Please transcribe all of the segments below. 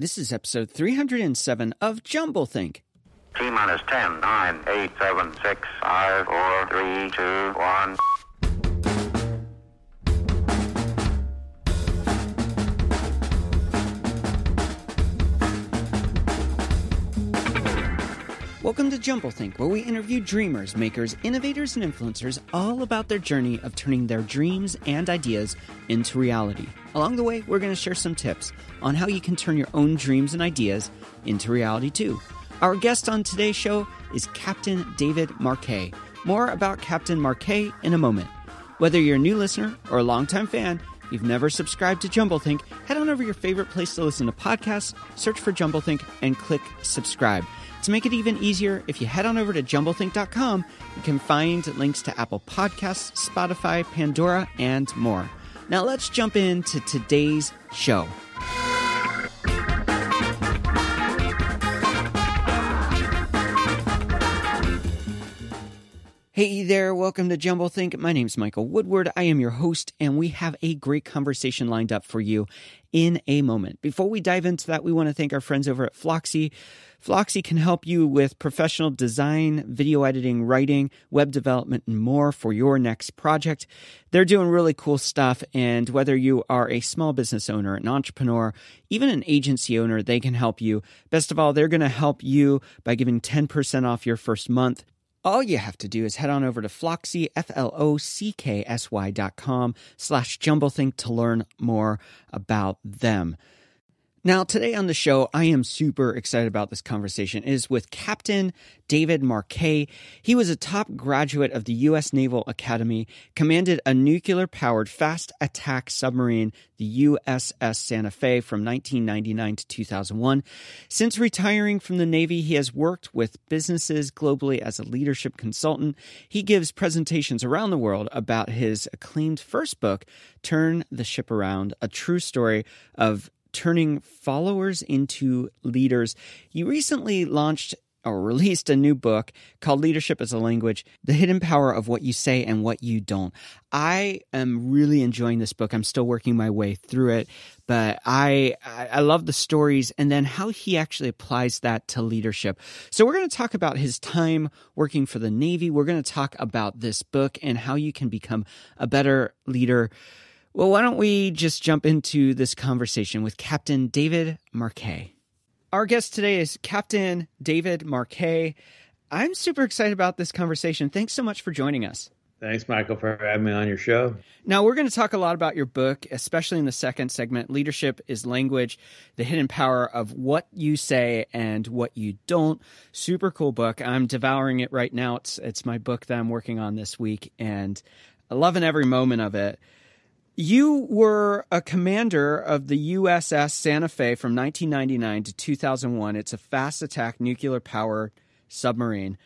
This is episode 307 of JumbleThink. T minus 10, 9, 8, 7, 6, 5, 4, 3, 2, 1. Welcome to JumbleThink, where we interview dreamers, makers, innovators, and influencers all about their journey of turning their dreams and ideas into reality. Along the way, we're going to share some tips on how you can turn your own dreams and ideas into reality too. Our guest on today's show is Captain David Marquet. More about Captain Marquet in a moment. Whether you're a new listener or a longtime fan, you've never subscribed to JumbleThink, head on over to your favorite place to listen to podcasts, search for JumbleThink, and click subscribe. To make it even easier, if you head on over to JumbleThink.com, you can find links to Apple Podcasts, Spotify, Pandora, and more. Now let's jump into today's show. Hey there, welcome to JumbleThink. My name's Michael Woodward. I am your host, and we have a great conversation lined up for you in a moment. Before we dive into that, we want to thank our friends over at Flocksy. Flocksy can help you with professional design, video editing, writing, web development, and more for your next project. They're doing really cool stuff, and whether you are a small business owner, an entrepreneur, even an agency owner, they can help you. Best of all, they're going to help you by giving 10% off your first month. All you have to do is head on over to Flocksy, FLOCKSY.com/JumbleThink to learn more about them. Now, today on the show, I am super excited about this conversation. It is with Captain David Marquet. He was a top graduate of the U.S. Naval Academy, commanded a nuclear-powered fast attack submarine, the USS Santa Fe, from 1999 to 2001. Since retiring from the Navy, he has worked with businesses globally as a leadership consultant. He gives presentations around the world about his acclaimed first book, Turn the Ship Around, a true story of turning followers into leaders. He recently launched or released a new book called Leadership Is Language, The Hidden Power of What You Say and What You Don't. I am really enjoying this book. I'm still working my way through it, but I love the stories and then how he actually applies that to leadership. So we're going to talk about his time working for the Navy. We're going to talk about this book and how you can become a better leader. Well, why don't we just jump into this conversation with Captain David Marquet. Our guest today is Captain David Marquet. I'm super excited about this conversation. Thanks so much for joining us. Thanks, Michael, for having me on your show. Now, we're going to talk a lot about your book, especially in the second segment, Leadership is Language, The Hidden Power of What You Say and What You Don't. Super cool book. I'm devouring it right now. It's my book that I'm working on this week, and I'm loving every moment of it. You were a commander of the USS Santa Fe from 1999 to 2001. It's a fast attack nuclear-powered submarine.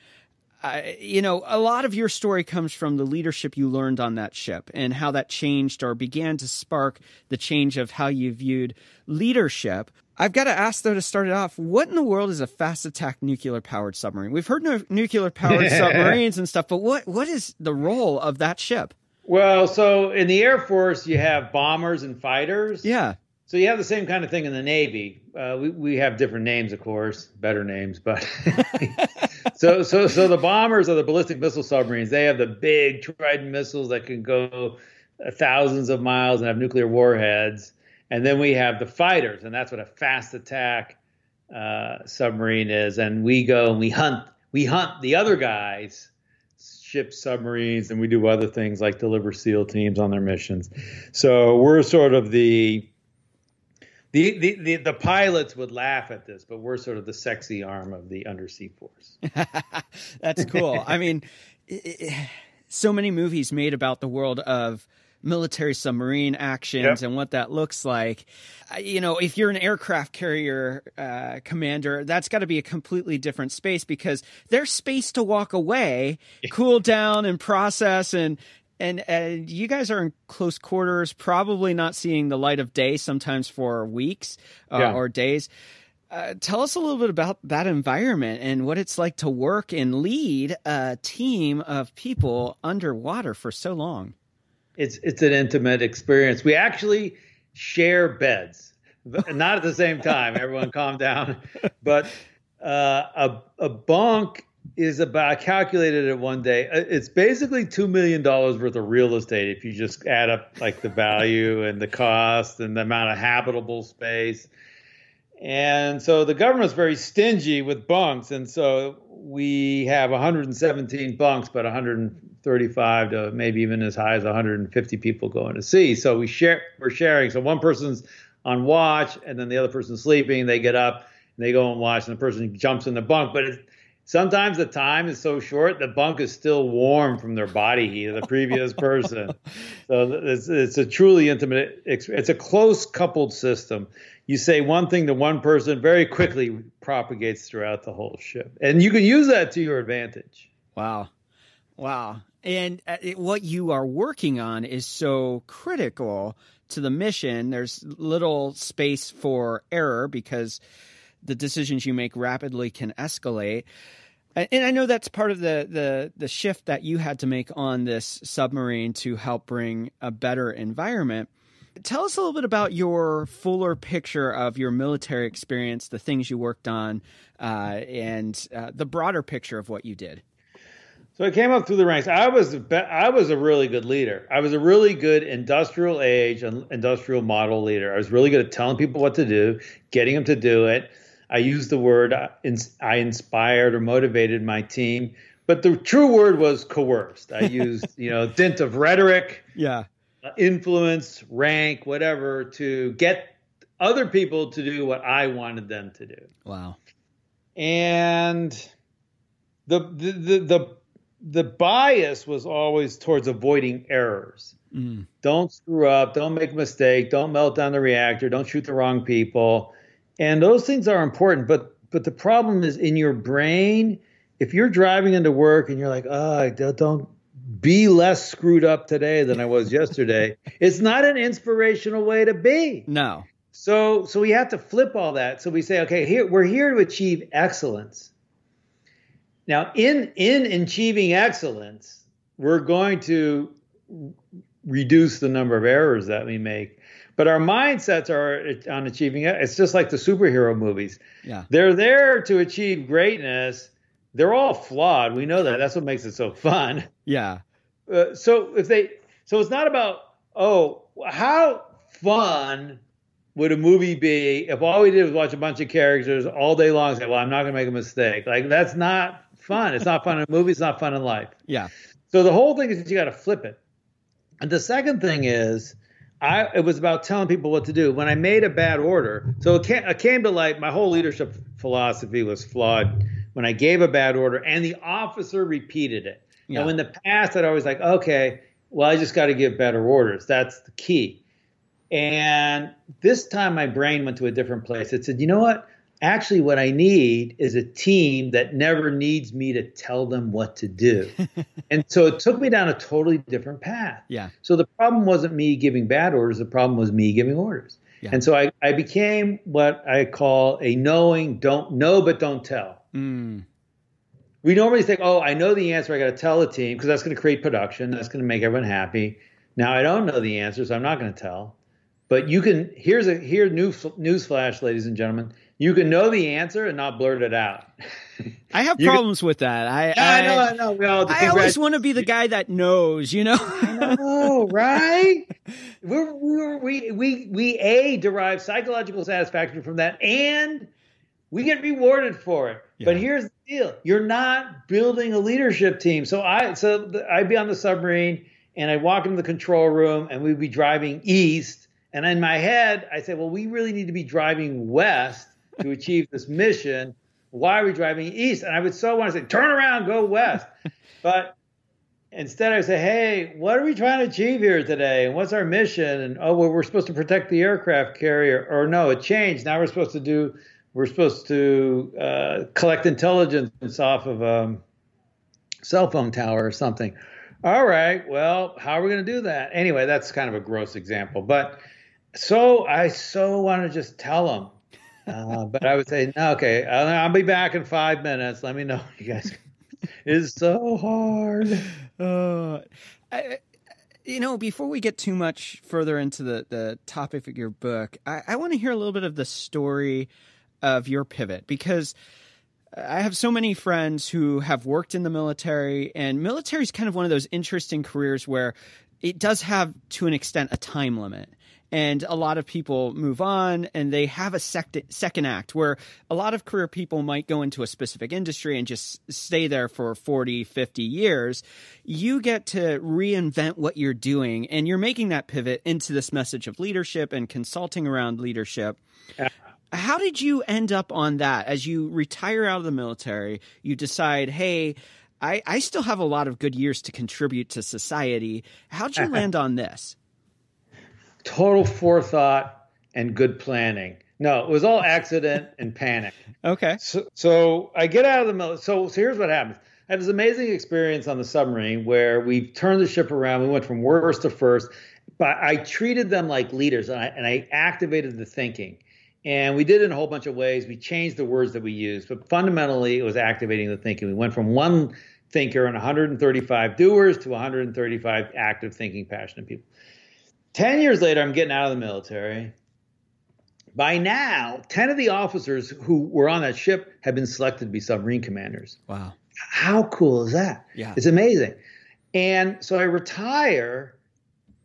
A lot of your story comes from the leadership you learned on that ship and how that changed or began to spark the change of how you viewed leadership. I've got to ask, though, to start it off, what in the world is a fast attack nuclear-powered submarine? We've heard of nuclear-powered submarines and stuff, but what is the role of that ship? Well, so in the Air Force, you have bombers and fighters. Yeah. So you have the same kind of thing in the Navy. We have different names, of course, better names. But so the bombers are the ballistic missile submarines. They have the big Trident missiles that can go thousands of miles and have nuclear warheads. And then we have the fighters, and that's what a fast attack submarine is. And we go and we hunt the other guys. Ship submarines, and we do other things like deliver SEAL teams on their missions. So we're sort of the pilots would laugh at this, but we're sort of the sexy arm of the undersea force. That's cool. I mean, so many movies made about the world of military submarine actions. Yep. And what that looks like. If you're an aircraft carrier commander, that's got to be a completely different space because there's space to walk away, cool down and process. And you guys are in close quarters, probably not seeing the light of day sometimes for weeks or days. Tell us a little bit about that environment and what it's like to work and lead a team of people underwater for so long. It's an intimate experience. We actually share beds. but not at the same time. Everyone calm down. But a bonk is about, I calculated it one day, it's basically $2 million worth of real estate if you just add up like the value and the cost and the amount of habitable space. And so the government's very stingy with bunks. And so we have 117 bunks, but 135 to maybe even as high as 150 people going to sea. So we're sharing. So one person's on watch and then the other person's sleeping. They get up and they go and watch and the person jumps in the bunk. But sometimes the time is so short, the bunk is still warm from their body heat of the previous person. So it's a truly intimate experience. It's a close coupled system. You say one thing to one person, very quickly propagates throughout the whole ship. And you can use that to your advantage. Wow. Wow. And what you are working on is so critical to the mission. There's little space for error because the decisions you make rapidly can escalate. And I know that's part of the shift that you had to make on this submarine to help bring a better environment. Tell us a little bit about your fuller picture of your military experience, the things you worked on, and the broader picture of what you did. So I came up through the ranks. I was a really good leader. I was a really good industrial age and industrial model leader. I was really good at telling people what to do, getting them to do it. I used the word I inspired or motivated my team, but the true word was coerced. I used, dint of rhetoric, influence, rank, whatever, to get other people to do what I wanted them to do. Wow. And the bias was always towards avoiding errors. Mm. Don't screw up. Don't make a mistake. Don't melt down the reactor. Don't shoot the wrong people. And those things are important. But the problem is in your brain, if you're driving into work and you're like, don't be less screwed up today than I was yesterday. It's not an inspirational way to be. No. So we have to flip all that. So we say, okay, we're here to achieve excellence. Now, in achieving excellence, we're going to reduce the number of errors that we make. But our mindsets are on achieving it. It's just like the superhero movies. Yeah. They're there to achieve greatness. They're all flawed. We know that. That's what makes it so fun. Yeah. So it's not about, how fun would a movie be if all we did was watch a bunch of characters all day long and say, I'm not going to make a mistake. Like, that's not fun. It's not fun in a movie. It's not fun in life. Yeah. So the whole thing is you got to flip it. And the second thing is, it was about telling people what to do. When I made a bad order, so it came to light, my whole leadership philosophy was flawed when I gave a bad order and the officer repeated it. Yeah. Now, in the past, I'd always I just got to give better orders. That's the key. And this time my brain went to a different place. It said, you know what? Actually, what I need is a team that never needs me to tell them what to do. And so it took me down a totally different path. Yeah. So the problem wasn't me giving bad orders. The problem was me giving orders. Yeah. And so I became what I call a knowing, don't know, but don't tell. Mm. We normally think, I know the answer. I got to tell the team because that's going to create production. That's going to make everyone happy. Now, I don't know the answer, so I'm not going to tell. But you can, here's newsflash, ladies and gentlemen. You can know the answer and not blurt it out. I have problems with that. I know. Well, I always want to be the guy that knows, I know, right? We derive psychological satisfaction from that, and we get rewarded for it. Yeah. But here's the deal: you're not building a leadership team. So I'd be on the submarine, and I'd walk into the control room, and we'd be driving east. And in my head, I said, we really need to be driving west to achieve this mission. Why are we driving east? And I would so want to say, turn around, go west. But instead I say, hey, what are we trying to achieve here today? And what's our mission? And we're supposed to protect the aircraft carrier. Or no, it changed. Now we're supposed to collect intelligence off of a cell phone tower or something. All right, well, how are we going to do that? Anyway, that's kind of a gross example. But so I want to just tell them, but I would say, no, okay, I'll be back in 5 minutes. Let me know what you guys. It's so hard. You know, before we get too much further into the topic of your book, I want to hear a little bit of the story of your pivot, because I have so many friends who have worked in the military, and military is kind of one of those interesting careers where it does have, to an extent, a time limit. And a lot of people move on, and they have a second act where a lot of career people might go into a specific industry and just stay there for 40, 50 years. You get to reinvent what you're doing, and you're making that pivot into this message of leadership and consulting around leadership. How did you end up on that? As you retire out of the military, you decide, hey, I still have a lot of good years to contribute to society. How'd you land on this? Total forethought and good planning. No, it was all accident and panic. Okay. So I get out of the military. So here's what happens. I had this amazing experience on the submarine where we turned the ship around. We went from worst to first. But I treated them like leaders, and I activated the thinking. And we did it in a whole bunch of ways. We changed the words that we used. But fundamentally, it was activating the thinking. We went from one thinker and 135 doers to 135 active, thinking, passionate people. 10 years later, I'm getting out of the military. By now, 10 of the officers who were on that ship had been selected to be submarine commanders. Wow. How cool is that? Yeah. It's amazing. And so I retire,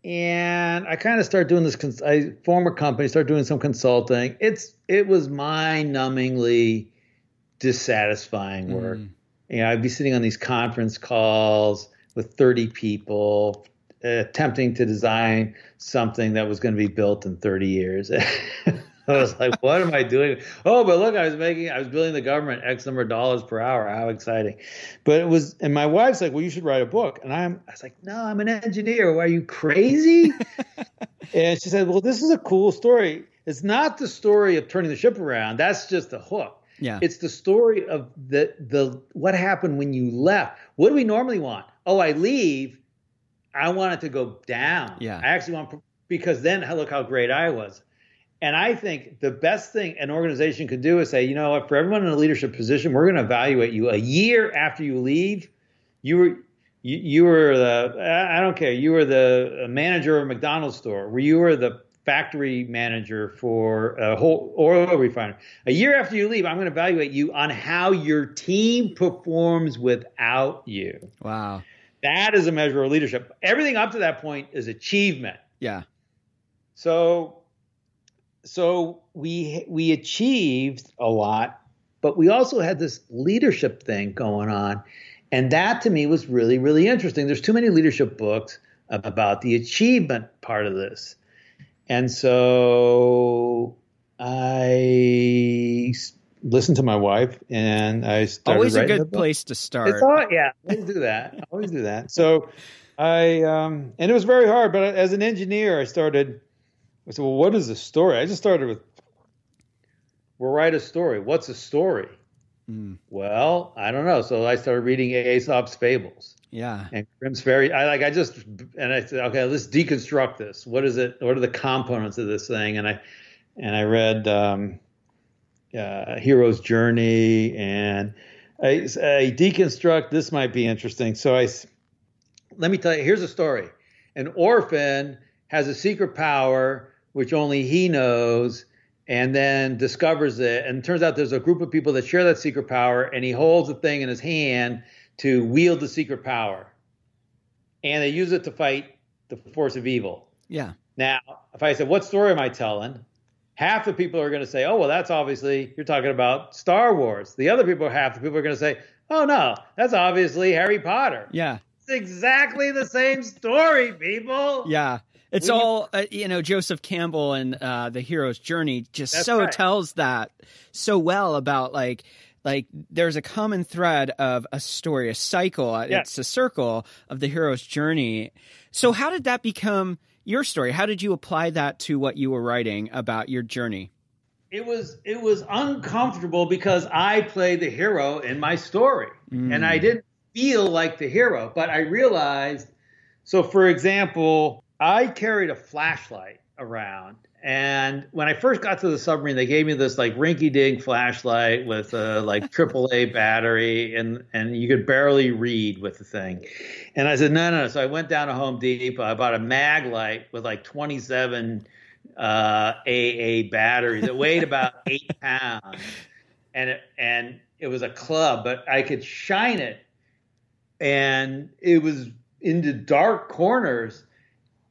and I kind of start doing this. I form a company, start doing some consulting. It was mind-numbingly dissatisfying work. You know, I'd be sitting on these conference calls with 30 people, attempting to design something that was going to be built in 30 years. I was like, what am I doing? Oh, but look, I was billing the government X number of dollars per hour. How exciting. But it was, and my wife's like, well, you should write a book. And I was like, no, I'm an engineer. Are you crazy? And she said, well, this is a cool story. It's not the story of turning the ship around. That's just the hook. Yeah. It's the story of the what happened when you left. What do we normally want? Oh, I leave. I want it to go down. Yeah. I actually want, because then look how great I was. And I think the best thing an organization could do is say, you know what, for everyone in a leadership position, we're going to evaluate you a year after you leave. You were the, I don't care, you were the manager of a McDonald's store, where you were the factory manager for a whole oil refinery. A year after you leave, I'm going to evaluate you on how your team performs without you. Wow. That is a measure of leadership. Everything up to that point is achievement. Yeah. So we achieved a lot, but we also had this leadership thing going on. And that to me was really, really interesting. There's too many leadership books about the achievement part of this. And so I listen to my wife, and I started writing. Always a good place to start. It's all, yeah, always do that. Always do that. So I and it was very hard, but as an engineer, I said, well, what is the story? I just started with, we'll write a story. What's a story? Well, I don't know. So I started reading Aesop's Fables. Yeah. And Grimm's Fairy. I said, okay, let's deconstruct this. What is it? What are the components of this thing? And I read Hero's Journey, and I deconstruct. This might be interesting. So let me tell you, here's a story. An orphan has a secret power, which only he knows, and then discovers it. And it turns out there's a group of people that share that secret power, and he holds a thing in his hand to wield the secret power. And they use it to fight the force of evil. Yeah. Now, if I said, what story am I telling? Half the people are going to say, oh, well, that's obviously, you're talking about Star Wars. The other people, half the people are going to say, oh, no, that's obviously Harry Potter. Yeah. It's exactly the same story, people. Yeah. It's all, you know, Joseph Campbell and The Hero's Journey just so right. tells that so well about like there's a common thread of a story, a cycle. Yes. It's a circle of The Hero's Journey. So how did that become your story? How did you apply that to what you were writing about your journey? It was uncomfortable because I played the hero in my story, and I didn't feel like the hero, but I realized. So for example, I carried a flashlight. around. And when I first got to the submarine, they gave me this like rinky-dink flashlight with a like AAA battery, and you could barely read with the thing. And I said, no. So I went down to Home Depot. I bought a mag light with like 27 AA batteries. It weighed about 8 pounds, and it was a club, but I could shine it, and it was into dark corners.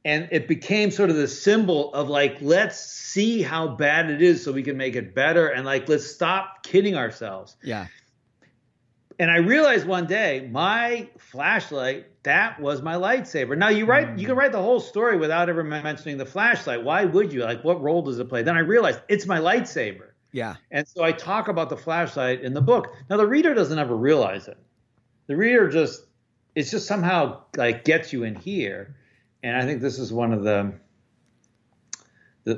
And it became sort of the symbol of like, let's see how bad it is so we can make it better. And like, let's stop kidding ourselves. Yeah. And I realized one day my flashlight, that was my lightsaber. Now you can write the whole story without ever mentioning the flashlight. Why would you? Like, what role does it play? Then I realized it's my lightsaber. Yeah. And so I talk about the flashlight in the book. Now the reader doesn't ever realize it. The reader just somehow like gets you in here. And I think this is one of the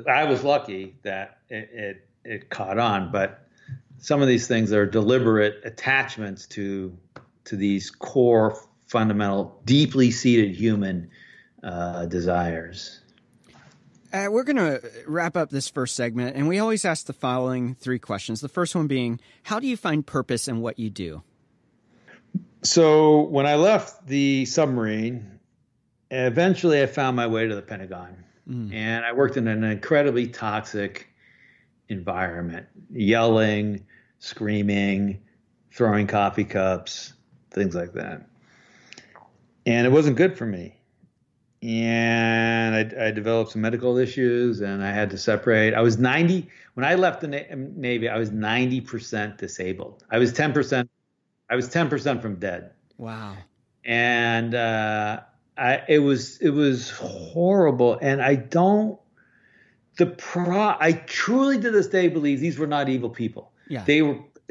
I was lucky that it caught on, but some of these things are deliberate attachments to these core, fundamental, deeply seated human desires. We're going to wrap up this first segment, and we always ask the following three questions. The first one being, how do you find purpose in what you do? So when I left the submarine, eventually I found my way to the Pentagon, and I worked in an incredibly toxic environment, yelling, screaming, throwing coffee cups, things like that. And it wasn't good for me. And I developed some medical issues, and I had to separate. I was 90 when I left the Navy. I was 90% disabled. I was 10% from dead. Wow. And, it was horrible, and I truly to this day believe these were not evil people. Yeah. They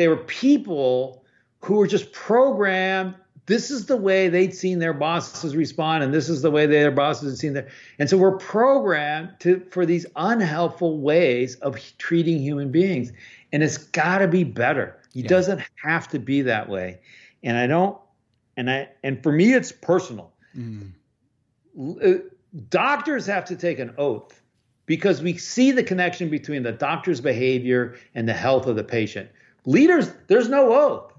were people who were just programmed. This is the way they'd seen their bosses respond, and this is the way their bosses had seen their. And so we're programmed for these unhelpful ways of treating human beings, and it's got to be better. It doesn't have to be that way, and for me it's personal. Mm. Doctors have to take an oath because we see the connection between the doctor's behavior and the health of the patient. Leaders, there's no oath,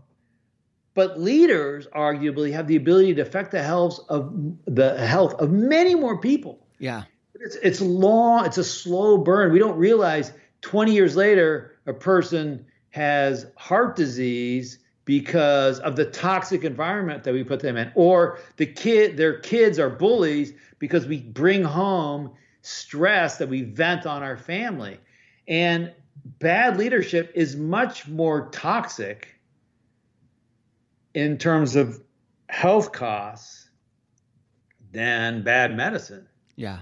but leaders arguably have the ability to affect the health of many more people. Yeah, it's long. It's a slow burn. We don't realize 20 years later a person has heart disease because of the toxic environment that we put them in, or their kids are bullies because we bring home stress that we vent on our family. And bad leadership is much more toxic in terms of health costs than bad medicine. Yeah.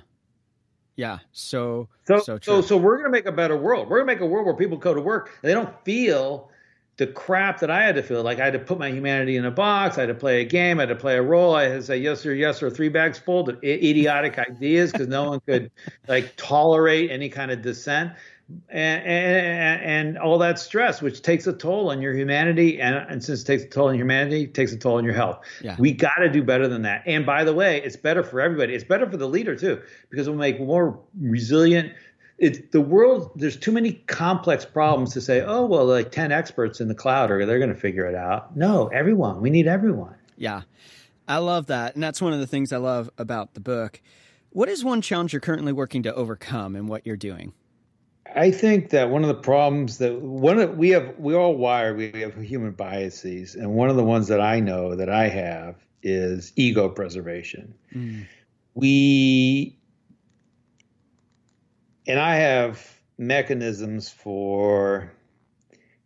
Yeah. So true. So we're going to make a better world. We're going to make a world where people go to work and they don't feel the crap that I had to feel, like I had to put my humanity in a box, I had to play a game, I had to play a role, I had to say yes sir, 3 bags full of idiotic ideas because no one could like tolerate any kind of dissent and all that stress, which takes a toll on your humanity. And since it takes a toll on your humanity, it takes a toll on your health. Yeah. We got to do better than that. And by the way, it's better for everybody. It's better for the leader too, because it'll make more resilient. The world, there's too many complex problems to say, oh, well, like 10 experts in the cloud or they're going to figure it out. No, everyone. We need everyone. Yeah, I love that. And that's one of the things I love about the book. What is one challenge you're currently working to overcome in what you're doing? I think that one of the problems that we're all wired, we have human biases. And one of the ones that I know that I have is ego preservation. Mm. And I have mechanisms for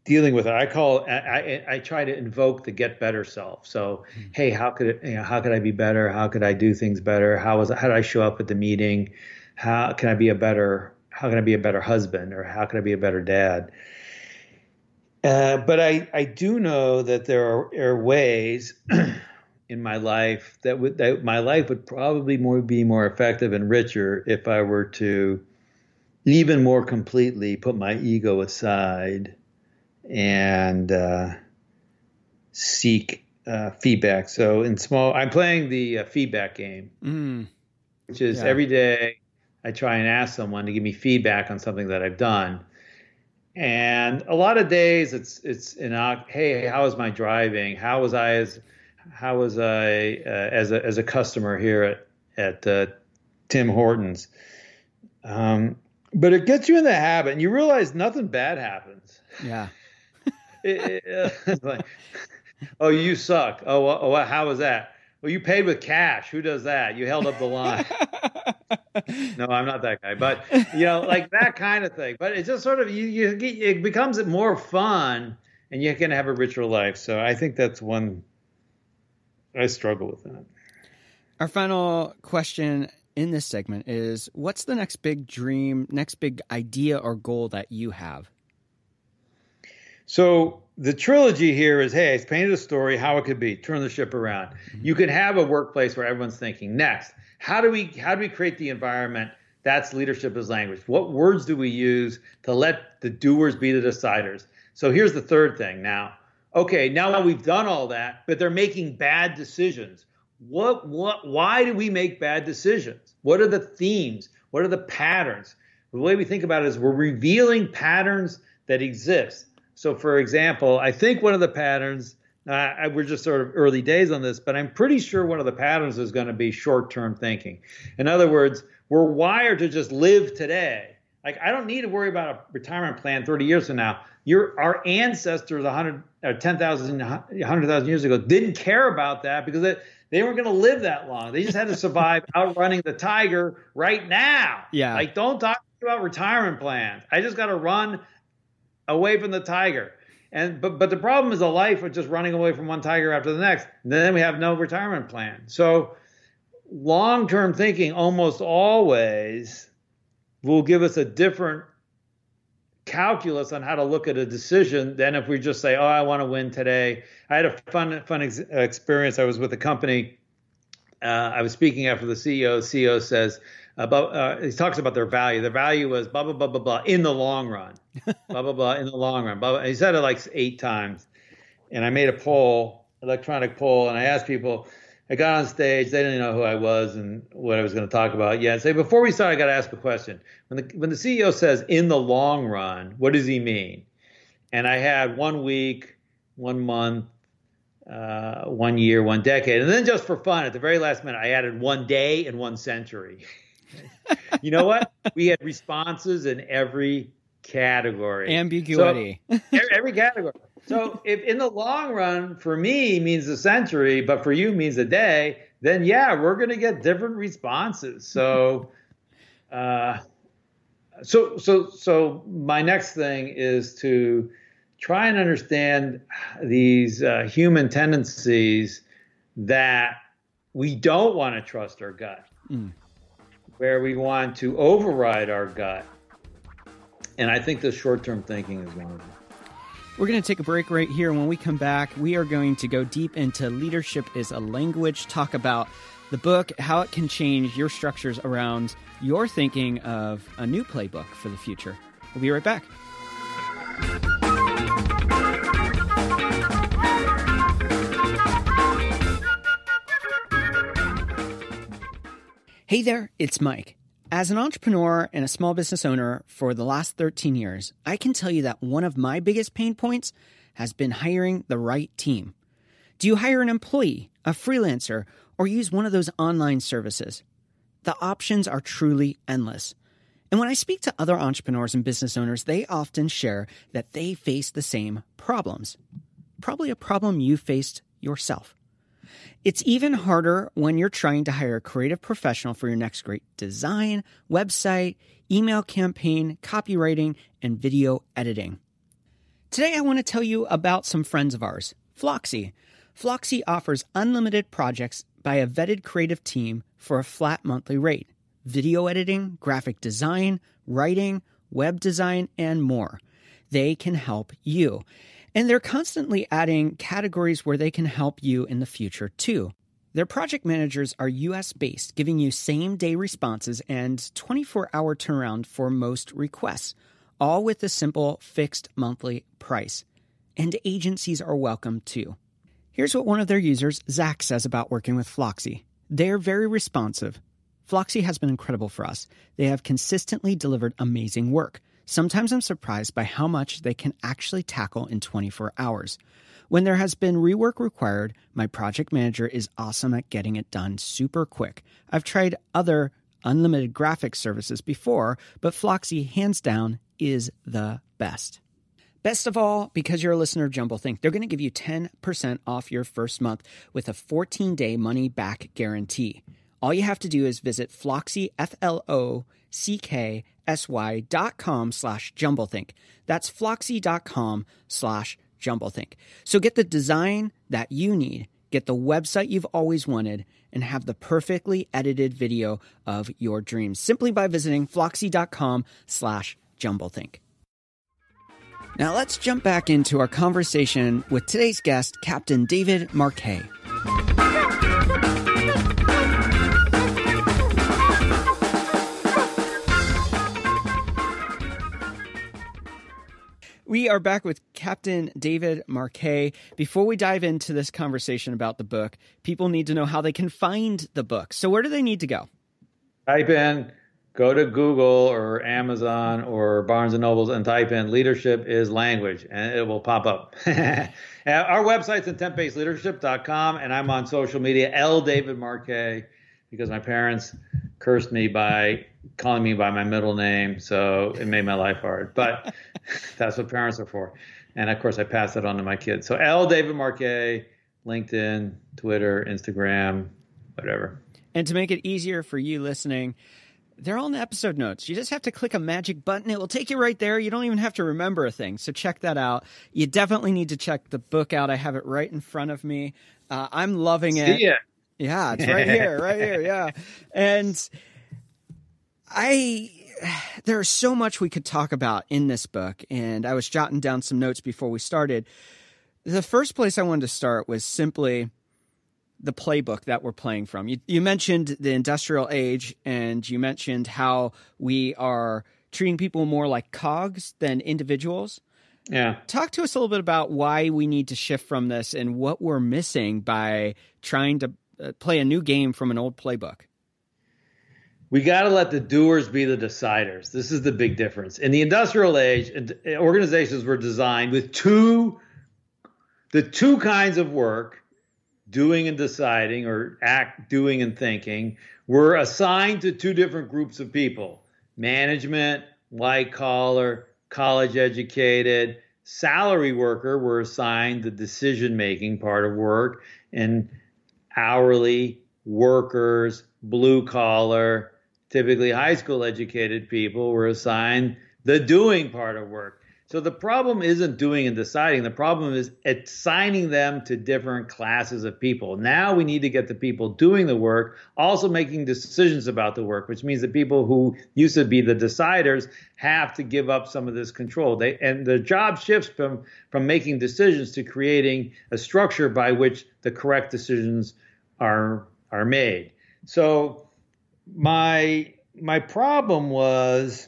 dealing with it. I try to invoke the get better self. So, hey, how could I be better? How could I do things better? How did I show up at the meeting? How can I be a better husband? Or how can I be a better dad? But I do know that there are ways in my life that my life would probably be more effective and richer if I were to even more completely put my ego aside and seek feedback. So I'm playing the feedback game, which is every day I try and ask someone to give me feedback on something that I've done. And a lot of days hey, how was my driving? How was I as a customer here at Tim Hortons? But it gets you in the habit, and you realize nothing bad happens. Yeah. It's like, oh, you suck. Oh, how was that? Well, you paid with cash. Who does that? You held up the line. No, I'm not that guy. But, like that kind of thing. But it just sort of, it becomes more fun, and you can have a richer life. So I think that's one, I struggle with that. Our final question in this segment is, what's the next big dream, next big idea or goal that you have? So the trilogy here is, hey, it's painted a story, how it could be, turn the ship around. Mm-hmm. You can have a workplace where everyone's thinking, next, how do we create the environment? That's leadership is language. What words do we use to let the doers be the deciders? So here's the third thing now. Okay, now we've done all that, but they're making bad decisions. Why do we make bad decisions? What are the themes? What are the patterns? The way we think about it is we're revealing patterns that exist. So, for example, I think one of the patterns, we're just sort of early days on this, but I'm pretty sure one of the patterns is going to be short-term thinking. In other words, we're wired to just live today. Like, I don't need to worry about a retirement plan 30 years from now. Our ancestors 100,000 years ago didn't care about that because they weren't going to live that long. They just had to survive outrunning the tiger right now. Yeah. Like, don't talk about retirement plans. I just got to run away from the tiger. But the problem is a life of just running away from one tiger after the next. And then we have no retirement plan. So long-term thinking almost always will give us a different calculus on how to look at a decision than if we just say, oh, I want to win today. I had a fun experience. I was with a company. I was speaking after the CEO. CEO says, he talks about their value. Their value was blah, blah, blah, blah, blah, in the long run. Blah, blah, blah, in the long run. Blah, blah. He said it like 8 times. And I made a poll, electronic poll, and I asked people. I got on stage. They didn't know who I was and what I was going to talk about. Yeah, I'd say, before we start, I got to ask a question. When the CEO says in the long run, what does he mean? And I had 1 week, 1 month, 1 year, 1 decade. And then just for fun, at the very last minute, I added 1 day and 1 century. You know what? We had responses in every category. Ambiguity. So, every category. So if in the long run, for me, means a century, but for you means a day, then, yeah, we're going to get different responses. So so my next thing is to try and understand these human tendencies that we don't want to trust our gut, where we want to override our gut. And I think the short-term thinking is one of them. We're going to take a break right here. When we come back, we are going to go deep into Leadership is a Language, talk about the book, how it can change your structures around your thinking of a new playbook for the future. We'll be right back. Hey there, it's Mike. As an entrepreneur and a small business owner for the last 13 years, I can tell you that one of my biggest pain points has been hiring the right team. Do you hire an employee, a freelancer, or use one of those online services? The options are truly endless. And when I speak to other entrepreneurs and business owners, they often share that they face the same problems. Probably a problem you faced yourself. It's even harder when you're trying to hire a creative professional for your next great design, website, email campaign, copywriting, and video editing. Today, I want to tell you about some friends of ours, Flocksy. Flocksy offers unlimited projects by a vetted creative team for a flat monthly rate. Video editing, graphic design, writing, web design, and more. They can help you. And they're constantly adding categories where they can help you in the future, too. Their project managers are U.S.-based, giving you same-day responses and 24-hour turnaround for most requests, all with a simple fixed monthly price. And agencies are welcome, too. Here's what one of their users, Zach, says about working with Flocksy. They're very responsive. Flocksy has been incredible for us. They have consistently delivered amazing work. Sometimes I'm surprised by how much they can actually tackle in 24 hours. When there has been rework required, my project manager is awesome at getting it done super quick. I've tried other unlimited graphics services before, but Flocksy, hands down, is the best. Best of all, because you're a listener of JumbleThink, they're going to give you 10% off your first month with a 14-day money-back guarantee. All you have to do is visit Flocksy, FLOCKSY.com/JumbleThink. That's Flocksy.com/JumbleThink. So get the design that you need, get the website you've always wanted, and have the perfectly edited video of your dreams simply by visiting Flocksy.com/JumbleThink. Now let's jump back into our conversation with today's guest, Captain David Marquet. We are back with Captain David Marquet. Before we dive into this conversation about the book, people need to know how they can find the book. So where do they need to go? Type in, go to Google or Amazon or Barnes & Nobles and type in Leadership Is Language, and it will pop up. Our website's intentbasedleadership.com, and I'm on social media, L. David Marquet, because my parents cursed me by calling me by my middle name, so it made my life hard. But that's what parents are for. And, of course, I pass that on to my kids. So L. David Marquet, LinkedIn, Twitter, Instagram, whatever. And to make it easier for you listening, they're all in the episode notes. You just have to click a magic button. It will take you right there. You don't even have to remember a thing. So check that out. You definitely need to check the book out. I have it right in front of me. I'm loving it. See ya. Yeah, it's right here, right here. Yeah. And there's so much we could talk about in this book. And I was jotting down some notes before we started. The first place I wanted to start was simply the playbook that we're playing from. You mentioned the industrial age, and you mentioned how we are treating people more like cogs than individuals. Yeah. Talk to us a little bit about why we need to shift from this and what we're missing by trying to play a new game from an old playbook. We got to let the doers be the deciders. This is the big difference. In the industrial age, organizations were designed with the two kinds of work, doing and deciding, or doing and thinking, were assigned to two different groups of people: management, white collar, college educated, salary worker were assigned the decision making part of work, and hourly workers, blue collar, typically high school educated people were assigned the doing part of work. So the problem isn't doing and deciding. The problem is assigning them to different classes of people. Now we need to get the people doing the work also making decisions about the work, which means the people who used to be the deciders have to give up some of this control. And the job shifts from making decisions to creating a structure by which the correct decisions are made. So my problem was,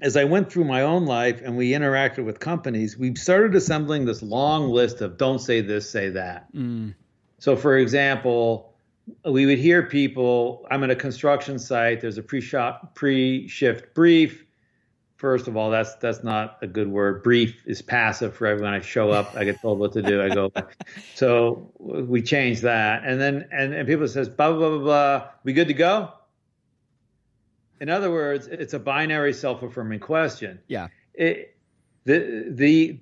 as I went through my own life and we interacted with companies, we started assembling this long list of don't say this, say that. Mm. So, for example, we would hear people, I'm at a construction site, there's a pre-shift brief. First of all, that's not a good word. Brief is passive for everyone. I show up, I get told what to do, I go. So we changed that. And then and people says, blah, blah, blah, blah, we good to go? In other words, it's a binary self-affirming question. Yeah. The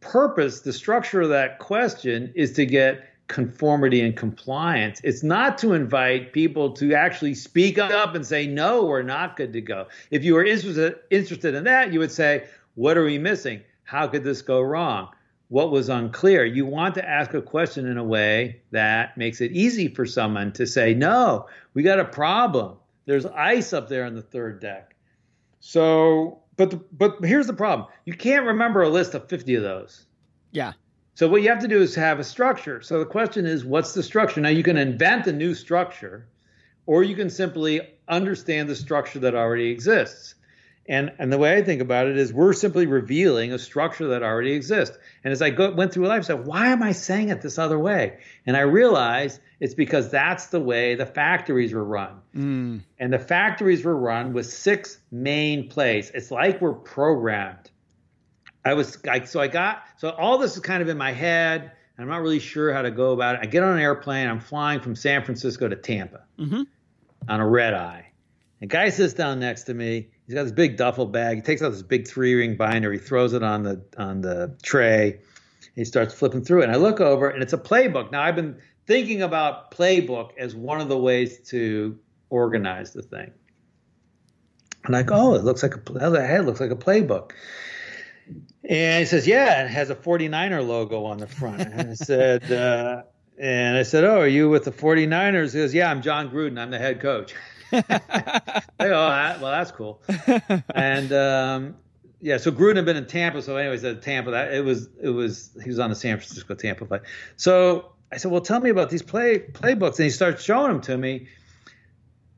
purpose, the structure of that question is to get conformity and compliance. It's not to invite people to actually speak up and say, no, we're not good to go. If you were interested in that, you would say, what are we missing? How could this go wrong? What was unclear? You want to ask a question in a way that makes it easy for someone to say, no, we got a problem. There's ice up there on the third deck. So, but here's the problem. You can't remember a list of 50 of those. Yeah. So what you have to do is have a structure. So the question is, what's the structure? Now, you can invent a new structure, or you can simply understand the structure that already exists. And the way I think about it is we're simply revealing a structure that already exists. And as I went through life, I said, why am I saying it this other way? And I realized it's because that's the way the factories were run. Mm. And the factories were run with six main plays. It's like we're programmed. So all this is kind of in my head. And I'm not really sure how to go about it. I get on an airplane. I'm flying from San Francisco to Tampa on a red eye. A guy sits down next to me. He's got this big duffel bag. He takes out this big 3-ring binder. He throws it on the tray. He starts flipping through it. And I look over, and it's a playbook. Now, I've been thinking about playbook as one of the ways to organize the thing. And I go, oh, it looks like a playbook. And he says, yeah, it has a 49er logo on the front. And I said, oh, are you with the 49ers? He goes, yeah, I'm Jon Gruden. I'm the head coach. Well, that's cool. And so Gruden had been in Tampa. So anyways, at Tampa, he was on the San Francisco Tampa flight. So I said, well, tell me about these playbooks. And he starts showing them to me.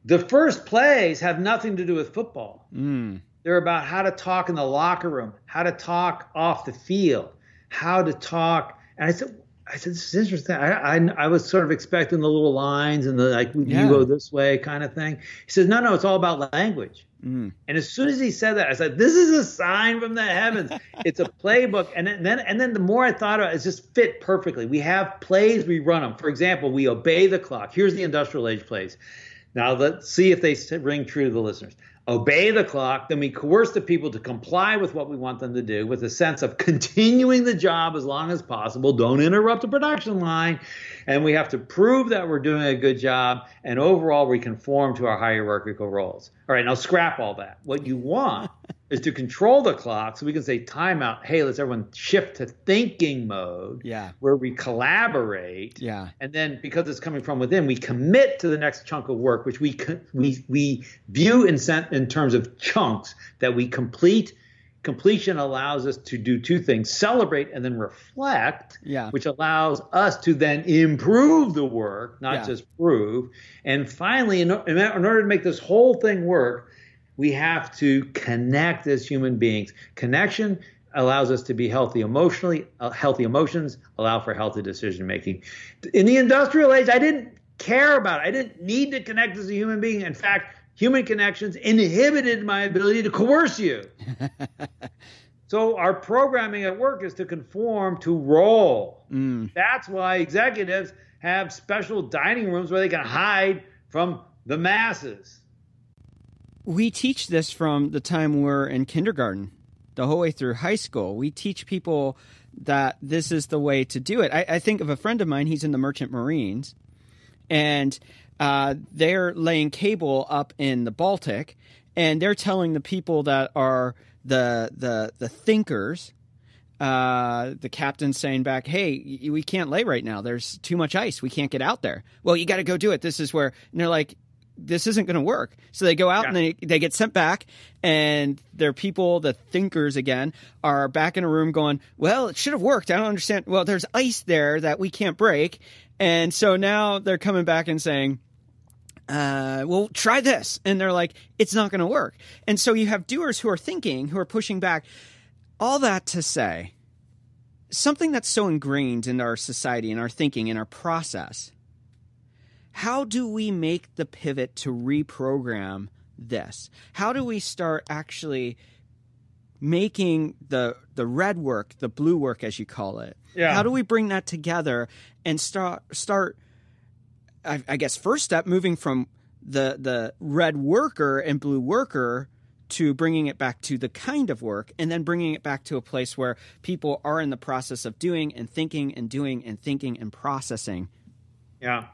The first plays have nothing to do with football. Mm. They're about how to talk in the locker room, how to talk off the field, how to talk. And I said, this is interesting. I was sort of expecting the little lines and you go this way kind of thing. He says, no, it's all about language. Mm. And as soon as he said that, I said, this is a sign from the heavens. It's a playbook. And then the more I thought about it, it just fit perfectly. We have plays, we run them. For example, we obey the clock. Here's the industrial age plays. Now let's see if they ring true to the listeners. Obey the clock, then we coerce the people to comply with what we want them to do with a sense of continuing the job as long as possible. Don't interrupt the production line. And we have to prove that we're doing a good job. And overall, we conform to our hierarchical roles. All right, now scrap all that. What you want is to control the clock so we can say timeout. Hey, let's everyone shift to thinking mode where we collaborate. Yeah. And then because it's coming from within, we commit to the next chunk of work, which we view in terms of chunks that we complete. Completion allows us to do two things, celebrate and then reflect, which allows us to then improve the work, not just prove. And finally, in order to make this whole thing work, we have to connect as human beings. Connection allows us to be healthy emotionally. Healthy emotions allow for healthy decision making. In the industrial age, I didn't care about it. I didn't need to connect as a human being. In fact, human connections inhibited my ability to coerce you. So our programming at work is to conform to role. Mm. That's why executives have special dining rooms where they can hide from the masses. We teach this from the time we're in kindergarten, the whole way through high school. We teach people that this is the way to do it. I think of a friend of mine. He's in the Merchant Marines. And they're laying cable up in the Baltic, and they're telling the people that are the thinkers, the captain's saying back, hey, we can't lay right now. There's too much ice. We can't get out there. Well, you got to go do it. This is where – and they're like, this isn't going to work. So they go out and they get sent back, and their people, the thinkers again, are back in a room going, well, it should have worked. I don't understand. Well, there's ice there that we can't break. And so now they're coming back and saying, well, try this. And they're like, it's not going to work. And so you have doers who are thinking, who are pushing back. All that to say, something that's so ingrained in our society, in our thinking, in our process, how do we make the pivot to reprogram this? How do we start actually making the red work, the blue work, as you call it? Yeah. How do we bring that together and start? I guess first step, moving from the red worker and blue worker to bringing it back to the kind of work, and then bringing it back to a place where people are in the process of doing and processing. Yeah.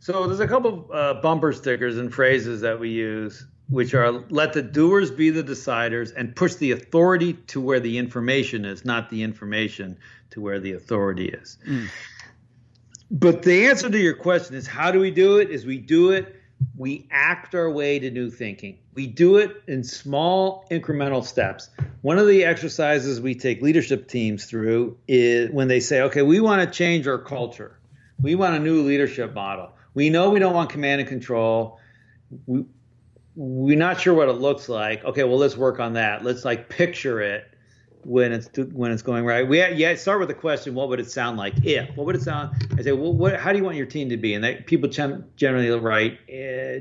So there's a couple of bumper stickers and phrases that we use, which are let the doers be the deciders and push the authority to where the information is, not the information to where the authority is. Mm. But the answer to your question is, how do we do it? Is we do it. We act our way to new thinking. We do it in small incremental steps. One of the exercises we take leadership teams through is when they say, okay, we want to change our culture. We want a new leadership model. We know we don't want command and control. We, we're not sure what it looks like. Okay, well, let's work on that. Let's like picture it when it's going right. We start with the question, what would it sound like if? What would it sound? I say, well, how do you want your team to be? And that people generally write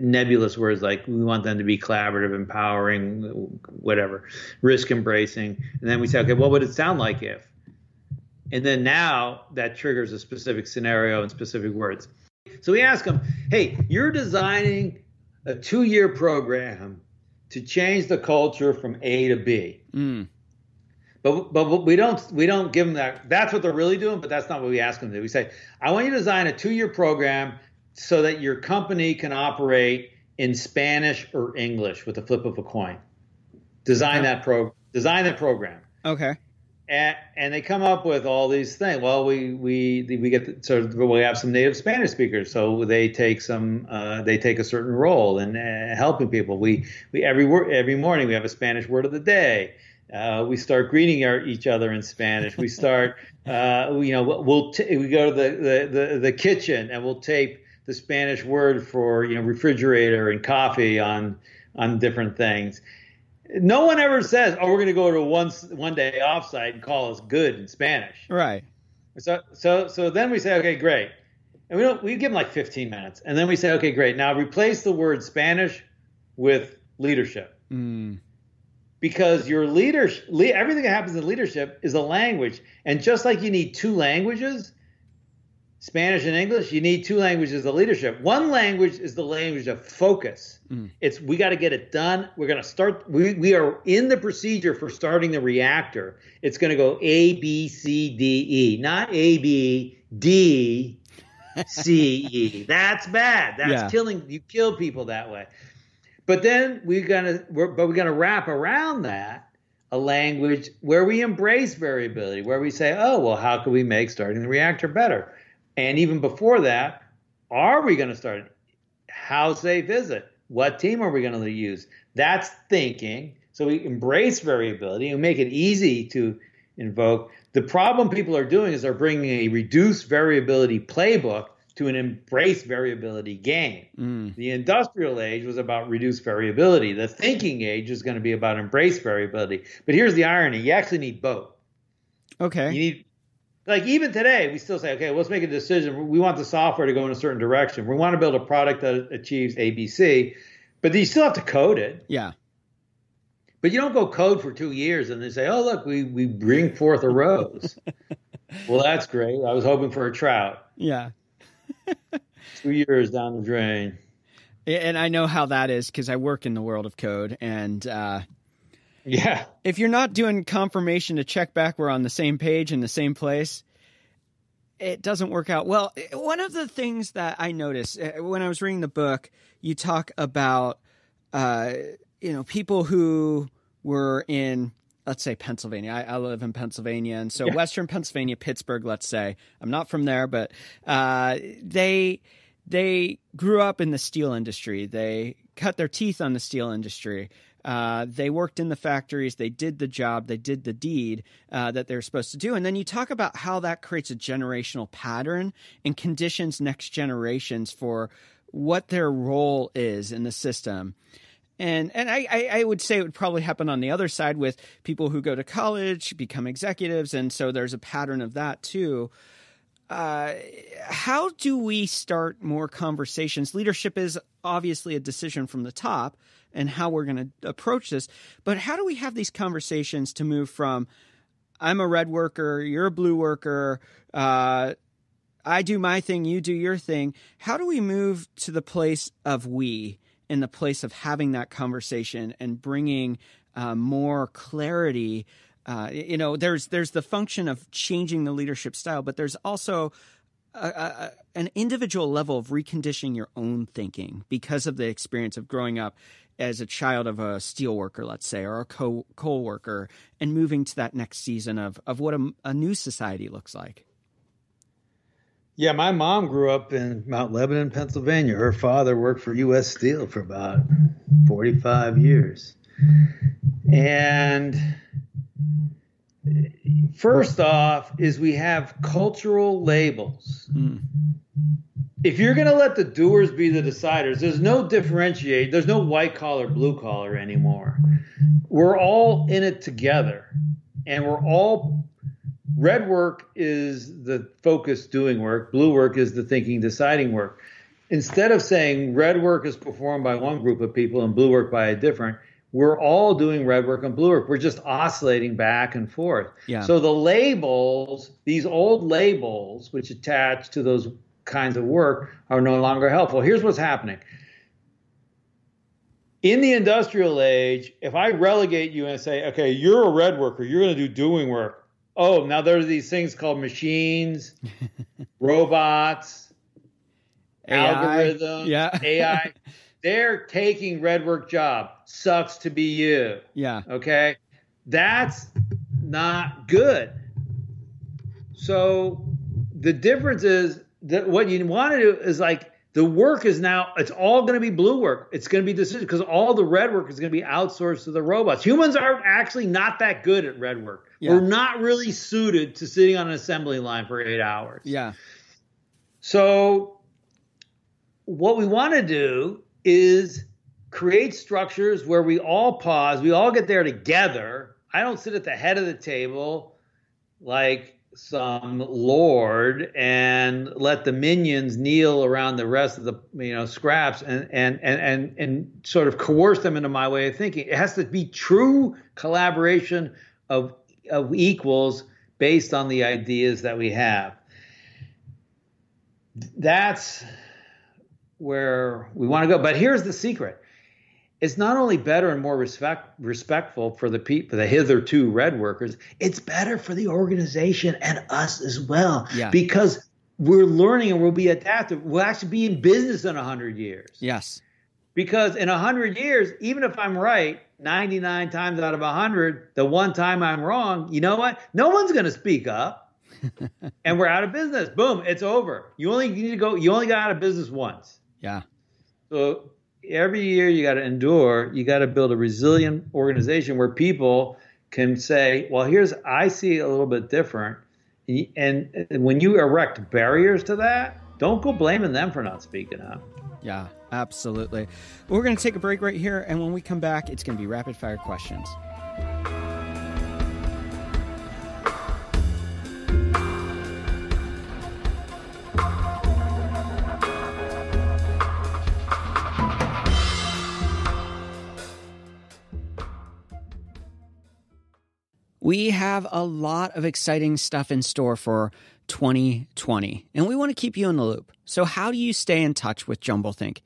nebulous words like we want them to be collaborative, empowering, whatever, risk embracing. And then we say, okay, what would it sound like if? And then now that triggers a specific scenario and specific words. So we ask them, hey, you're designing a 2-year program to change the culture from A to B. Mm. But we don't give them that. That's what they're really doing, but that's not what we ask them to do. We say, I want you to design a 2-year program so that your company can operate in Spanish or English with the flip of a coin. Design that program. Okay. And they come up with all these things. Well, we get we have some native Spanish speakers, so they take a certain role in helping people. We every morning we have a Spanish word of the day. We start greeting each other in Spanish. We start we go to the kitchen and we'll tape the Spanish word for refrigerator and coffee on different things. No one ever says, "Oh, we're going to go to one day offsite and call us good in Spanish." Right. So then we say, "Okay, great," and we give them like 15 minutes, and then we say, "Okay, great. Now replace the word Spanish with leadership, because your leadership, everything that happens in leadership is a language, and just like you need 2 languages, Spanish and English, you need 2 languages of leadership. One language is the language of focus. It's we got to get it done. We're going to start. We are in the procedure for starting the reactor. It's going to go A, B, C, D, E, not A, B, D, C, E. That's bad. That's killing. You kill people that way. But then we're going to wrap around that a language where we embrace variability, where we say, oh, well, how can we make starting the reactor better? And even before that, are we going to start it? How safe is it? What team are we going to use? That's thinking. So we embrace variability and make it easy to invoke. The problem people are doing is they're bringing a reduced variability playbook to an embrace variability game. The industrial age was about reduced variability. The thinking age is going to be about embrace variability. But here's the irony. You actually need both. Okay. You need, like even today, we still say, okay, let's make a decision. We want the software to go in a certain direction. We want to build a product that achieves ABC, but you still have to code it. Yeah. But you don't go code for 2 years and then say, oh, look, we bring forth a rose. Well, that's great. I was hoping for a trout. Yeah. 2 years down the drain. And I know how that is because I work in the world of code and yeah. If you're not doing confirmation to check back we're on the same page in the same place, it doesn't work out well. One of the things that I noticed when I was reading the book, you talk about people who were in, let's say, Pennsylvania. I live in Pennsylvania, and so Western Pennsylvania, Pittsburgh, let's say. I'm not from there, but they grew up in the steel industry. They cut their teeth on the steel industry. They worked in the factories. They did the job. They did the deed that they were supposed to do. And then you talk about how that creates a generational pattern and conditions next generations for what their role is in the system. And I would say it would probably happen on the other side with people who go to college, become executives. And so there's a pattern of that too. How do we start more conversations? Leadership is obviously a decision from the top and how we're going to approach this. But how do we have these conversations to move from I'm a red worker, you're a blue worker, I do my thing, you do your thing. How do we move to the place of we in the place of having that conversation and bringing more clarity? There's the function of changing the leadership style, but there's also an individual level of reconditioning your own thinking because of the experience of growing up as a child of a steel worker, let's say, or a coal worker, and moving to that next season of what a new society looks like. Yeah, my mom grew up in Mount Lebanon, Pennsylvania. Her father worked for U.S. Steel for about 45 years. And first off is we have cultural labels. if you're going to let the doers be the deciders, there's no differentiate. There's no white collar, blue collar anymore. We're all in it together, and we're all red work is the focused doing work. Blue work is the thinking, deciding work. Instead of saying red work is performed by one group of people and blue work by a different, we're all doing red work and blue work. We're just oscillating back and forth. Yeah. So the labels, these old labels which attach to those kinds of work, are no longer helpful. Here's what's happening. In the industrial age, if I relegate you and say, okay, you're a red worker, you're going to do doing work. Oh, now there are these things called machines, robots, algorithms, yeah. AI. They're taking red work job. Sucks to be you. Yeah. Okay. That's not good. So the difference is that what you want to do is like the work is now, it's all going to be blue work. It's going to be decision because all the red work is going to be outsourced to the robots. Humans are actually not that good at red work. Yeah. We're not really suited to sitting on an assembly line for 8 hours. Yeah. So what we want to do is create structures where we all pause, we all get there together. I don't sit at the head of the table like some lord and let the minions kneel around the rest of the scraps and sort of coerce them into my way of thinking. It has to be true collaboration of equals based on the ideas that we have. That's where we want to go. But here's the secret. It's not only better and more respectful for the people, the hitherto red workers, it's better for the organization and us as well. Yeah. Because we're learning and we'll be adaptive. We'll actually be in business in 100 years. Yes. Because in 100 years, even if I'm right, 99 times out of 100, the one time I'm wrong, you know what? No one's going to speak up. And we're out of business. Boom. It's over. You only got out of business once. Yeah. So every year you got to endure, you got to build a resilient organization where people can say, well, I see it a little bit different. And when you erect barriers to that, don't go blaming them for not speaking up. Yeah, absolutely. We're going to take a break right here. And when we come back, it's going to be rapid fire questions. We have a lot of exciting stuff in store for 2020, and we want to keep you in the loop. So how do you stay in touch with JumbleThink?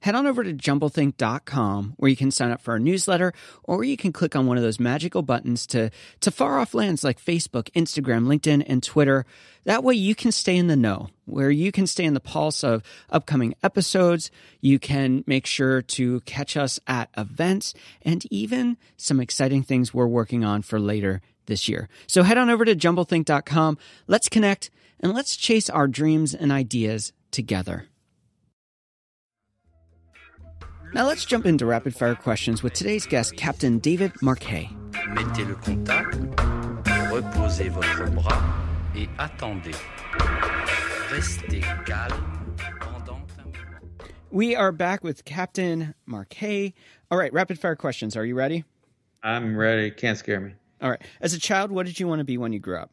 Head on over to JumbleThink.com, where you can sign up for our newsletter, or you can click on one of those magical buttons to far-off lands like Facebook, Instagram, LinkedIn, and Twitter. That way you can stay in the know, where you can stay in the pulse of upcoming episodes. You can make sure to catch us at events and even some exciting things we're working on for later this year. So head on over to JumbleThink.com. Let's connect and let's chase our dreams and ideas together. Now let's jump into rapid fire questions with today's guest, Captain David Marquet. Mettez le contact, reposez votre bras et attendez. Restez calme pendant un moment. We are back with Captain Marquet. All right, rapid fire questions. Are you ready? I'm ready. Can't scare me. All right. As a child, what did you want to be when you grew up?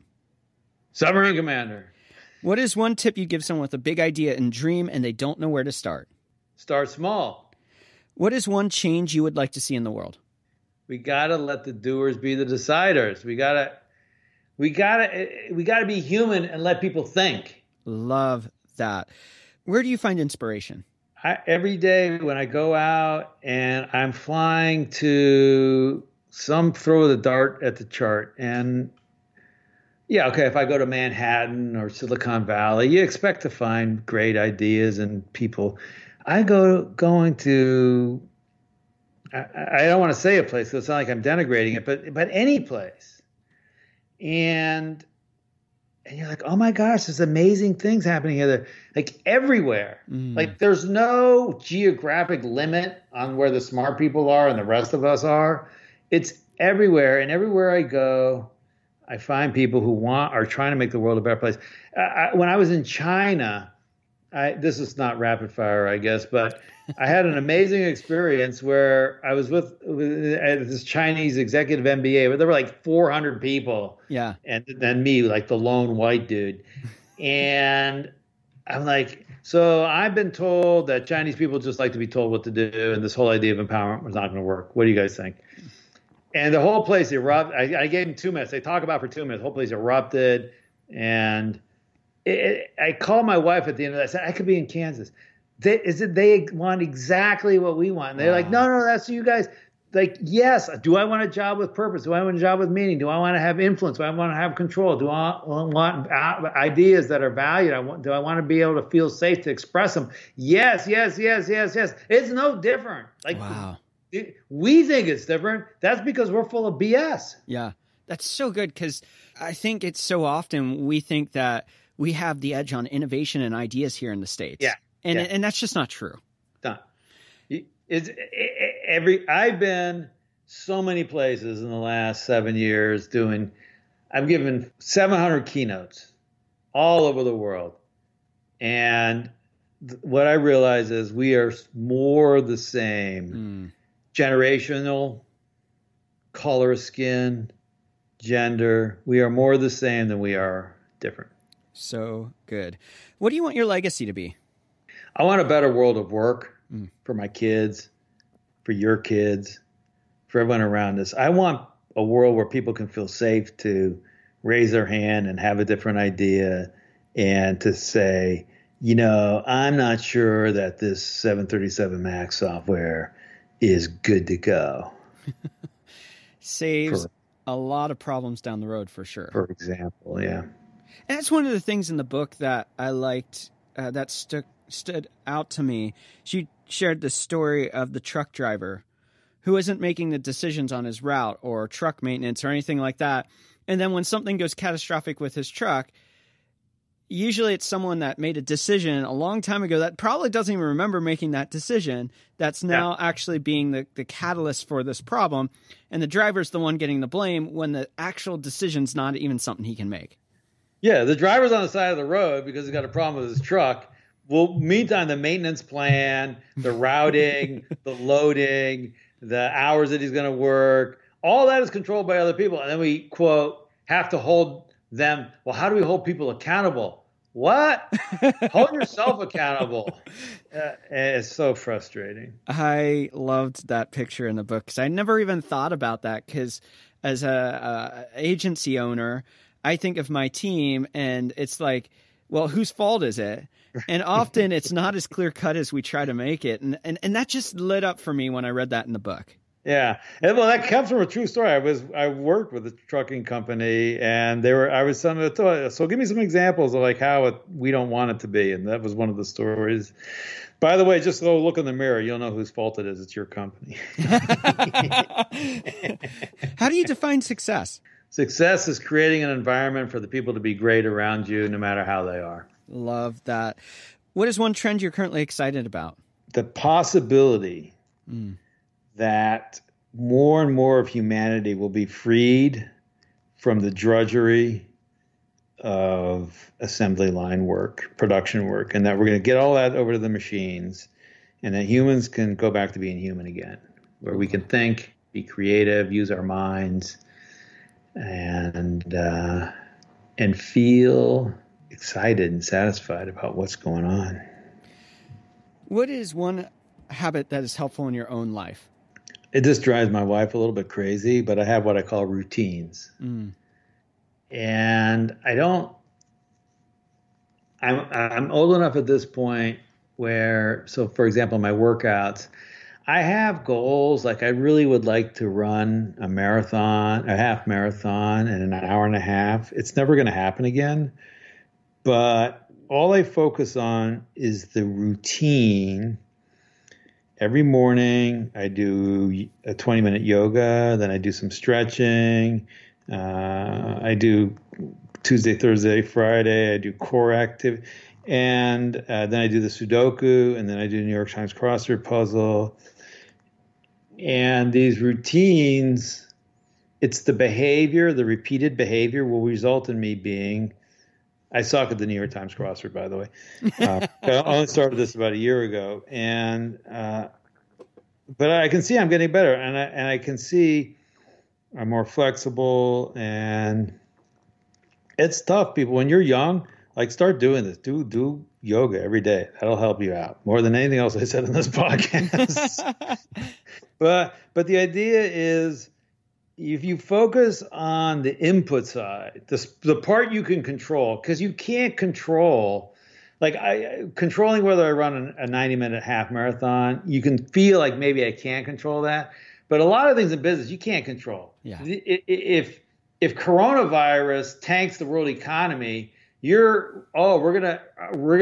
Submarine commander. What is one tip you give someone with a big idea and dream and they don't know where to start? Start small. What is one change you would like to see in the world? We got to let the doers be the deciders. We got to be human and let people think. Love that. Where do you find inspiration? Every day when I go out and I'm flying to some throw the dart at the chart. And yeah, okay, if I go to Manhattan or Silicon Valley, you expect to find great ideas and people. I don't want to say a place, so it's not like I'm denigrating it, but any place. And you're like, oh my gosh, there's amazing things happening here. Like everywhere. Mm. Like there's no geographic limit on where the smart people are and the rest of us are. It's everywhere, and everywhere I go, I find people who are trying to make the world a better place. When I was in China, This is not rapid fire, I guess, but I had an amazing experience where I was with this Chinese executive MBA, but there were like 400 people. Yeah. And then me, like the lone white dude. And I'm like, so I've been told that Chinese people just like to be told what to do. And this whole idea of empowerment was not going to work. What do you guys think? And the whole place erupted. I gave them 2 minutes. They talk about for 2 minutes. The whole place erupted. And I called my wife at the end of that. I said, I could be in Kansas. They want exactly what we want. And they're like, no, that's you guys. Like, yes. Do I want a job with purpose? Do I want a job with meaning? Do I want to have influence? Do I want to have control? Do I want ideas that are valued? Do I want to be able to feel safe to express them? Yes, yes, yes, yes, yes. It's no different. Like, wow. We think it's different. That's because we're full of BS. Yeah. That's so good, because I think it's so often we think that we have the edge on innovation and ideas here in the States. Yeah. And that's just not true. I've been so many places in the last 7 years I've given 700 keynotes all over the world. And what I realize is we are more the same. Generational, color, skin, gender. We are more the same than we are different. So good. What do you want your legacy to be? I want a better world of work for my kids, for your kids, for everyone around us. I want a world where people can feel safe to raise their hand and have a different idea and to say, you know, I'm not sure that this 737 MAX software is good to go. Saves a lot of problems down the road, for sure. For example, yeah. And that's one of the things in the book that I liked, that stood out to me. She shared the story of the truck driver who isn't making the decisions on his route or truck maintenance or anything like that. And then when something goes catastrophic with his truck, usually it's someone that made a decision a long time ago that probably doesn't even remember making that decision that's now actually being the catalyst for this problem. And the driver's the one getting the blame when the actual decision's not even something he can make. Yeah, the driver's on the side of the road because he's got a problem with his truck. Well, meantime, the maintenance plan, the routing, the loading, the hours that he's going to work, all that is controlled by other people. And then we, quote, have to hold them. Well, how do we hold people accountable? What? Hold yourself accountable. It's so frustrating. I loved that picture in the book because I never even thought about that, because as an agency owner, I think of my team and it's like, well, whose fault is it? And often it's not as clear cut as we try to make it. And that just lit up for me when I read that in the book. Yeah. And well, that comes from a true story. I worked with a trucking company and I was so give me some examples of like how we don't want it to be. And that was one of the stories. By the way, just go look in the mirror. You'll know whose fault it is. It's your company. How do you define success? Success is creating an environment for the people to be great around you, no matter how they are. Love that. What is one trend you're currently excited about? The possibility that more and more of humanity will be freed from the drudgery of assembly line work, production work, and that we're going to get all that over to the machines, and that humans can go back to being human again, where we can think, be creative, use our minds, and feel excited and satisfied about what's going on. What is one habit that is helpful in your own life? It just drives my wife a little bit crazy, but I have what I call routines. And I'm old enough at this point where, so for example, my workouts, I have goals. Like I really would like to run a marathon, a half marathon in an hour and a half. It's never going to happen again. But all I focus on is the routine. Every morning I do a 20-minute yoga. Then I do some stretching. I do Tuesday, Thursday, Friday. I do core activity. And then I do the Sudoku. And then I do New York Times crossword puzzle. And these routines, it's the behavior, the repeated behavior will result in me being I suck at the New York Times crossword, by the way. I only started this about a year ago, and but I can see I'm getting better, and I can see I'm more flexible, and it's tough, people. When you're young, like, start doing this. Do yoga every day. That'll help you out more than anything else I said in this podcast. But the idea is, if you focus on the input side, the part you can control, because you can't control, like controlling whether I run a 90-minute half marathon, you can feel like maybe I can't control that. But a lot of things in business you can't control. Yeah. If coronavirus tanks the world economy, we're gonna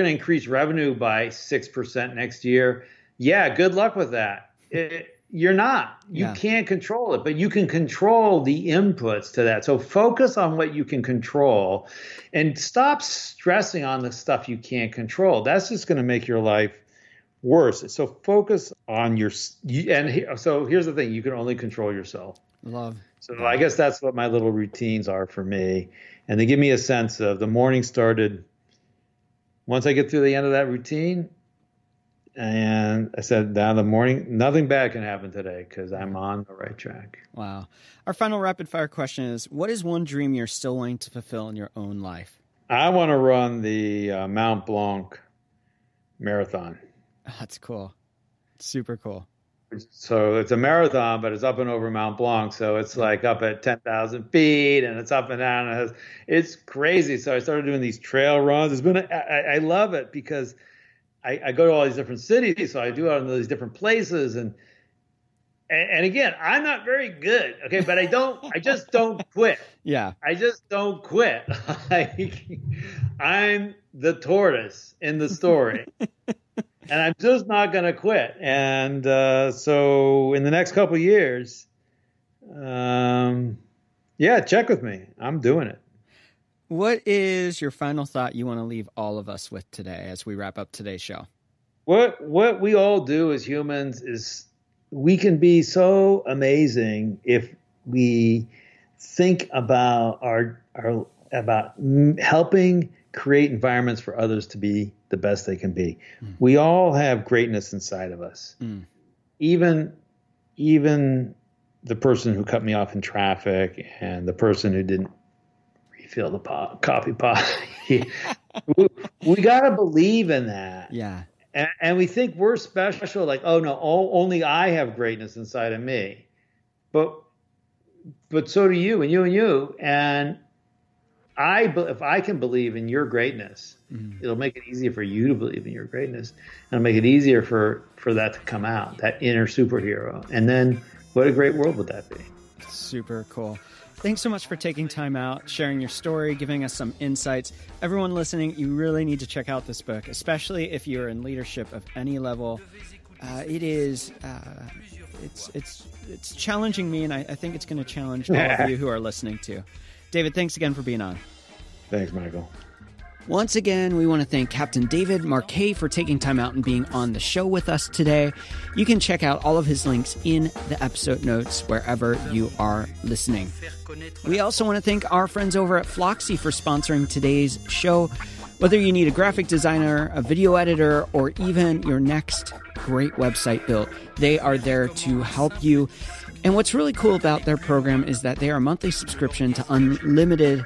increase revenue by 6% next year. Yeah, good luck with that. You're not. You can't control it, but you can control the inputs to that. So focus on what you can control and stop stressing on the stuff you can't control. That's just going to make your life worse. So focus on so here's the thing. You can only control yourself. Love. So I guess that's what my little routines are for me. And they give me a sense of the morning started. Once I get through the end of that routine, and I said, down the morning, nothing bad can happen today because I'm on the right track. Wow. Our final rapid fire question is, what is one dream you're still wanting to fulfill in your own life? I want to run the Mount Blanc marathon. Oh, that's cool. Super cool. So it's a marathon, but it's up and over Mount Blanc. So it's like up at 10,000 feet and it's up and down. And it's crazy. So I started doing these trail runs. I love it because I go to all these different cities, so I do all these different places, and again, I'm not very good, okay, but I just don't quit. Yeah, I just don't quit. Like, I'm the tortoise in the story, and I'm just not going to quit. And so, in the next couple of years, check with me. I'm doing it. What is your final thought you want to leave all of us with today as we wrap up today's show? What we all do as humans is we can be so amazing if we think about about helping create environments for others to be the best they can be. Mm. We all have greatness inside of us. Mm. Even the person who cut me off in traffic and the person who didn't feel the coffee pot. We got to believe in that. Yeah. And we think we're special, like, oh no, only I have greatness inside of me. But so do you and you and you. And if I can believe in your greatness, it'll make it easier for you to believe in your greatness. And it'll make it easier for that to come out, that inner superhero. And then what a great world would that be? Super cool. Thanks so much for taking time out, sharing your story, giving us some insights. Everyone listening, you really need to check out this book, especially if you're in leadership of any level. It's challenging me, and I think it's going to challenge all of you who are listening too. David, thanks again for being on. Thanks, Michael. Once again, we want to thank Captain David Marquet for taking time out and being on the show with us today. You can check out all of his links in the episode notes wherever you are listening. We also want to thank our friends over at Flocksy for sponsoring today's show. Whether you need a graphic designer, a video editor, or even your next great website built, they are there to help you. And what's really cool about their program is that they are a monthly subscription to unlimited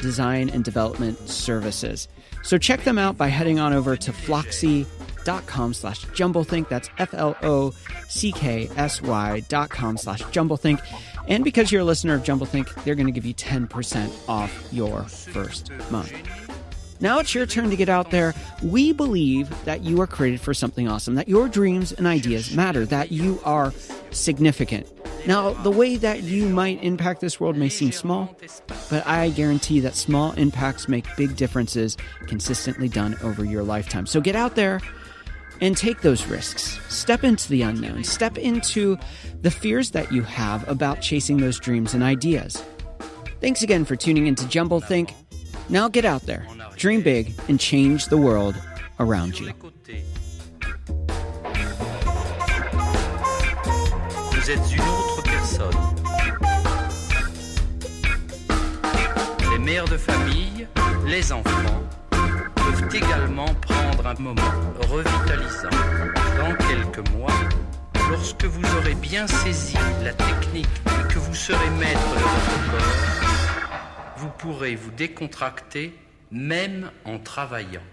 design and development services. So check them out by heading on over to flocksy.com/JumbleThink. That's FLOCKSY.com/JumbleThink. And because you're a listener of JumbleThink, they're going to give you 10% off your first month. Now it's your turn to get out there. We believe that you are created for something awesome, that your dreams and ideas matter, that you are significant. Now, the way that you might impact this world may seem small, but I guarantee that small impacts make big differences consistently done over your lifetime. So get out there and take those risks. Step into the unknown. Step into the fears that you have about chasing those dreams and ideas. Thanks again for tuning into JumbleThink. Now get out there, dream big, and change the world around you. Vous êtes une autre personne. mères de famille, les enfants, peuvent également prendre un moment revitalisant dans quelques mois, lorsque vous aurez bien saisi la technique et que vous serez maître de votre corps, vous pourrez vous décontracter même en travaillant.